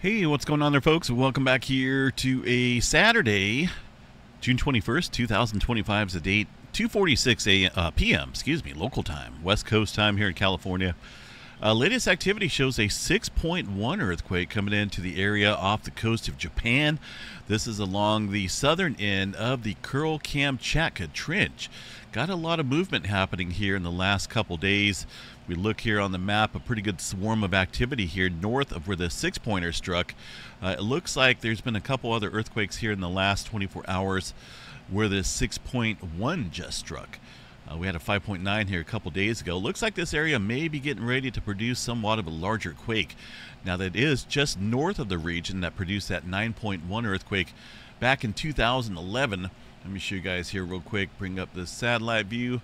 Hey, what's going on there, folks? Welcome back here to a Saturday, June 21st, 2025 is the date, 2:46 p.m., excuse me, local time, West Coast time here in California. Latest activity shows a 6.1 earthquake coming into the area off the coast of Japan. This is along the southern end of the Kuril Kamchatka Trench. Got a lot of movement happening here in the last couple days. We look here on the map, a pretty good swarm of activity here north of where the 6-pointer struck. It looks like there's been a couple other earthquakes here in the last 24 hours where the 6.1 just struck. We had a 5.9 here a couple days ago. Looks like this area may be getting ready to produce somewhat of a larger quake. Now that is just north of the region that produced that 9.1 earthquake back in 2011. Let me show you guys here real quick, bring up the satellite view.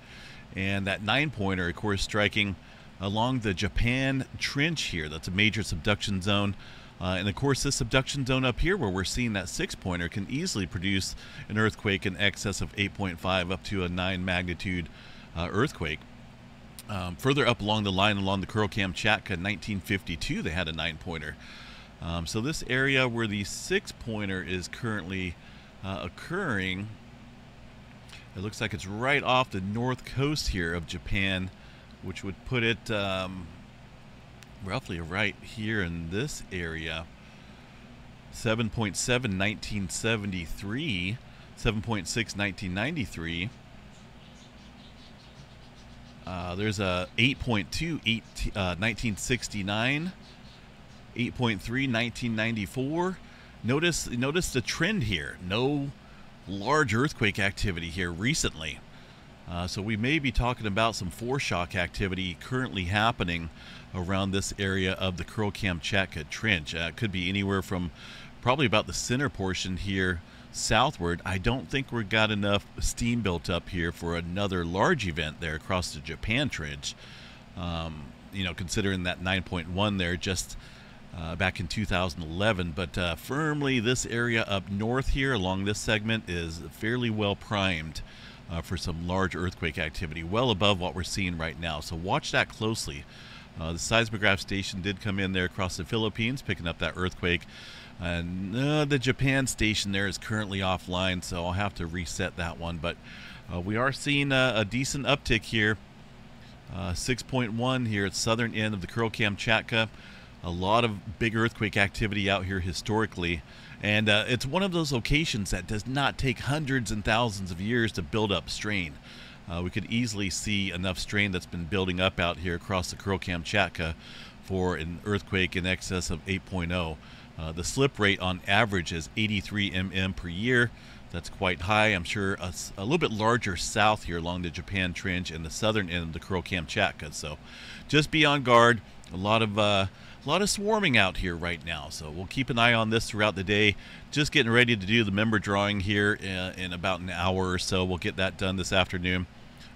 And that 9-pointer, of course, striking along the Japan Trench here. That's a major subduction zone. And of course, this subduction zone up here where we're seeing that 6-pointer can easily produce an earthquake in excess of 8.5 up to a 9 magnitude earthquake. Further up along the line, along the Kuril Kamchatka, 1952, they had a 9-pointer. So this area where the 6-pointer is currently occurring, it looks like it's right off the north coast here of Japan, which would put it roughly right here in this area. 7.7 1973, 7.6 1993. There's a 8.2 1969, 8.3 1994. Notice the trend here. No large earthquake activity here recently. So we may be talking about some foreshock activity currently happening around this area of the Kuril Kamchatka Trench. It could be anywhere from probably about the center portion here southward. I don't think we've got enough steam built up here for another large event there across the Japan Trench. You know, considering that 9.1 there just back in 2011. But firmly this area up north here along this segment is fairly well primed for some large earthquake activity, well above what we're seeing right now. So watch that closely. The seismograph station did come in there across the Philippines, picking up that earthquake. And the Japan station there is currently offline, so I'll have to reset that one. But we are seeing a decent uptick here. 6.1 here at southern end of the Kuril Kamchatka. A lot of big earthquake activity out here historically. And it's one of those locations that does not take hundreds and thousands of years to build up strain. We could easily see enough strain that's been building up out here across the Kuril Kamchatka for an earthquake in excess of 8.0. The slip rate on average is 83 mm per year. That's quite high. I'm sure a little bit larger south here along the Japan Trench and the southern end of the Kuril Kamchatka. So just be on guard. A lot of swarming out here right now, so we'll keep an eye on this throughout the day. Just getting ready to do the member drawing here in about an hour or so. We'll get that done this afternoon.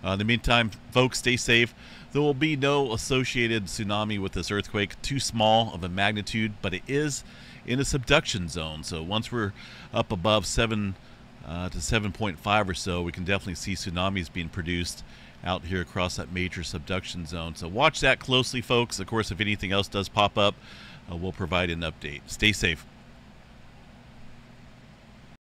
In the meantime, folks, stay safe. There will be no associated tsunami with this earthquake. Too small of a magnitude, but it is in a subduction zone. So once we're up above 7 to 7.5 or so, we can definitely see tsunamis being produced out here across that major subduction zone. So watch that closely, folks. Of course, if anything else does pop up, we'll provide an update. Stay safe.